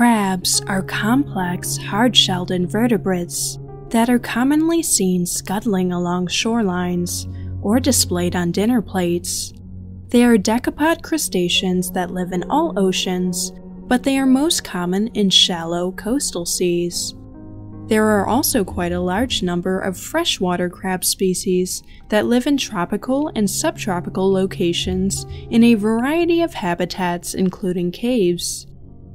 crabs are complex, hard-shelled invertebrates that are commonly seen scuttling along shorelines or displayed on dinner plates. They are decapod crustaceans that live in all oceans, but they are most common in shallow coastal seas. There are also quite a large number of freshwater crab species that live in tropical and subtropical locations in a variety of habitats, including caves.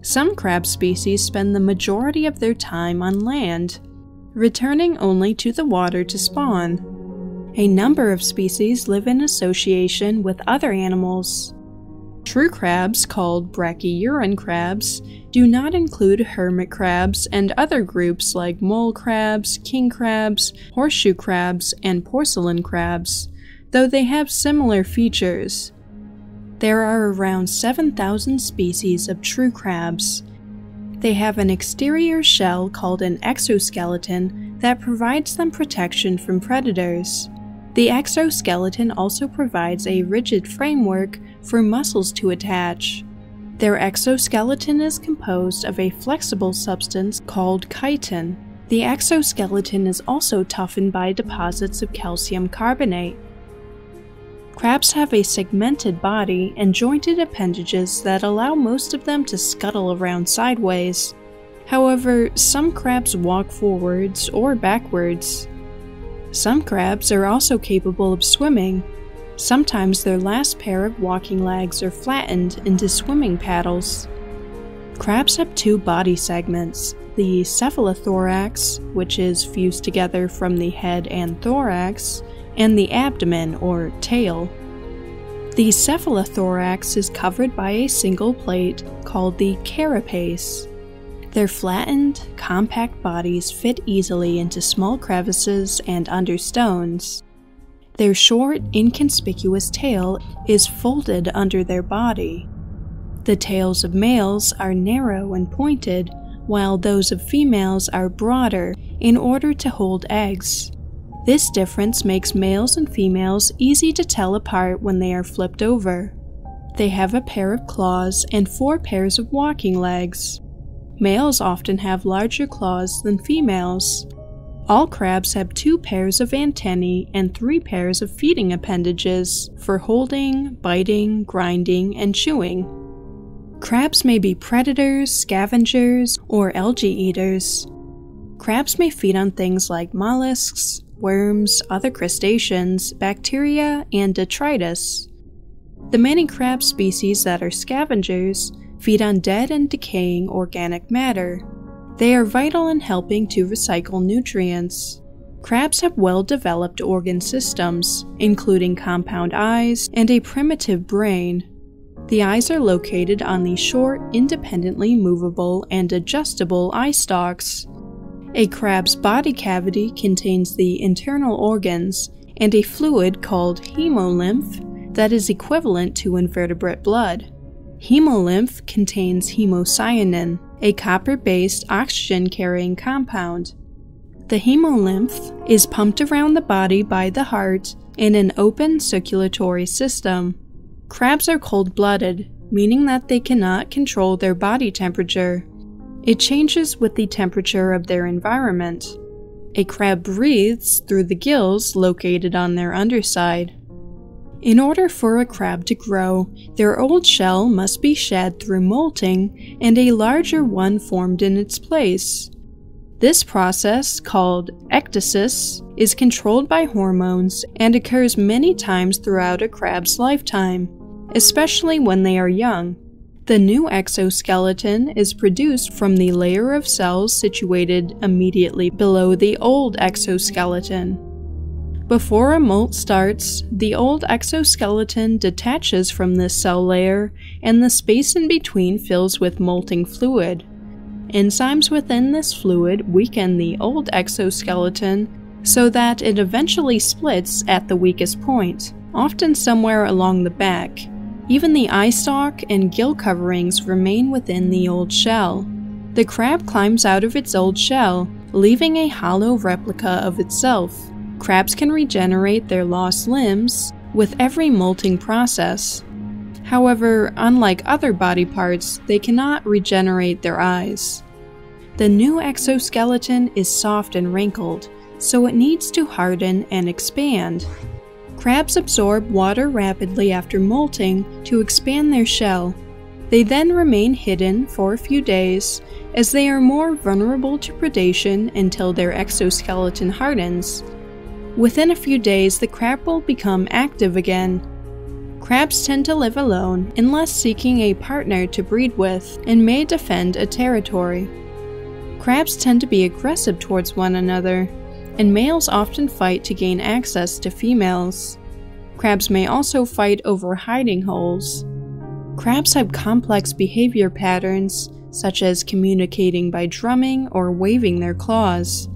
Some crab species spend the majority of their time on land, returning only to the water to spawn. A number of species live in association with other animals. True crabs, called Brachyuran crabs, do not include hermit crabs and other groups like mole crabs, king crabs, horseshoe crabs, and porcelain crabs, though they have similar features. There are around 7,000 species of true crabs. They have an exterior shell called an exoskeleton that provides them protection from predators. The exoskeleton also provides a rigid framework for muscles to attach. Their exoskeleton is composed of a flexible substance called chitin. The exoskeleton is also toughened by deposits of calcium carbonate. Crabs have a segmented body and jointed appendages that allow most of them to scuttle around sideways. However, some crabs walk forwards or backwards. Some crabs are also capable of swimming. Sometimes their last pair of walking legs are flattened into swimming paddles. Crabs have two body segments, the cephalothorax, which is fused together from the head and thorax, and the abdomen or tail. The cephalothorax is covered by a single plate called the carapace. Their flattened, compact bodies fit easily into small crevices and under stones. Their short, inconspicuous tail is folded under their body. The tails of males are narrow and pointed, while those of females are broader in order to hold eggs. This difference makes males and females easy to tell apart when they are flipped over. They have a pair of claws and 4 pairs of walking legs. Males often have larger claws than females. All crabs have 2 pairs of antennae and 3 pairs of feeding appendages for holding, biting, grinding, and chewing. Crabs may be predators, scavengers, or algae eaters. Crabs may feed on things like mollusks, worms, other crustaceans, bacteria, and detritus. The many crab species that are scavengers feed on dead and decaying organic matter. They are vital in helping to recycle nutrients. Crabs have well-developed organ systems, including compound eyes and a primitive brain. The eyes are located on the short, independently movable and adjustable eye stalks. A crab's body cavity contains the internal organs and a fluid called hemolymph that is equivalent to invertebrate blood. Hemolymph contains hemocyanin, a copper-based oxygen-carrying compound. The hemolymph is pumped around the body by the heart in an open circulatory system. Crabs are cold-blooded, meaning that they cannot control their body temperature. It changes with the temperature of their environment. A crab breathes through the gills located on their underside. In order for a crab to grow, their old shell must be shed through molting and a larger one formed in its place. This process, called ecdysis, is controlled by hormones and occurs many times throughout a crab's lifetime, especially when they are young. The new exoskeleton is produced from the layer of cells situated immediately below the old exoskeleton. Before a molt starts, the old exoskeleton detaches from this cell layer, and the space in between fills with molting fluid. Enzymes within this fluid weaken the old exoskeleton so that it eventually splits at the weakest point, often somewhere along the back. Even the eye stalk and gill coverings remain within the old shell. The crab climbs out of its old shell, leaving a hollow replica of itself. Crabs can regenerate their lost limbs with every molting process. However, unlike other body parts, they cannot regenerate their eyes. The new exoskeleton is soft and wrinkled, so it needs to harden and expand. Crabs absorb water rapidly after molting to expand their shell. They then remain hidden for a few days, as they are more vulnerable to predation until their exoskeleton hardens. Within a few days, the crab will become active again. Crabs tend to live alone unless seeking a partner to breed with, and may defend a territory. Crabs tend to be aggressive towards one another, and males often fight to gain access to females. Crabs may also fight over hiding holes. Crabs have complex behavior patterns, such as communicating by drumming or waving their claws.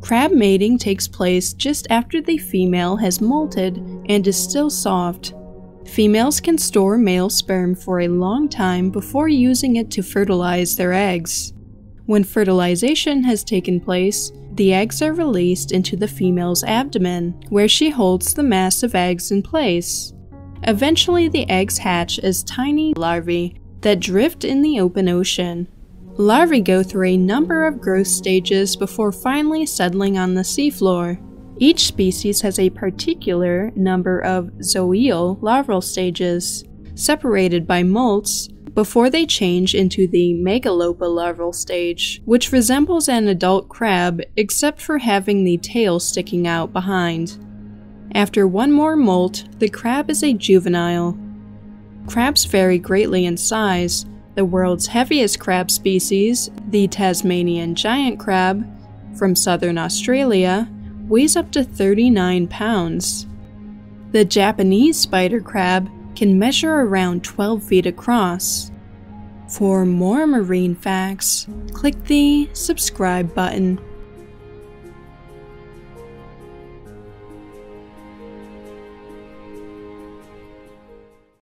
Crab mating takes place just after the female has molted and is still soft. Females can store male sperm for a long time before using it to fertilize their eggs. When fertilization has taken place, the eggs are released into the female's abdomen, where she holds the mass of eggs in place. Eventually, the eggs hatch as tiny larvae that drift in the open ocean. Larvae go through a number of growth stages before finally settling on the seafloor. Each species has a particular number of zoeal larval stages, separated by molts, before they change into the megalopa larval stage, which resembles an adult crab except for having the tail sticking out behind. After one more molt, the crab is a juvenile. Crabs vary greatly in size. The world's heaviest crab species, the Tasmanian giant crab, from southern Australia, weighs up to 39 pounds. The Japanese spider crab can measure around 12 feet across. For more marine facts, click the subscribe button.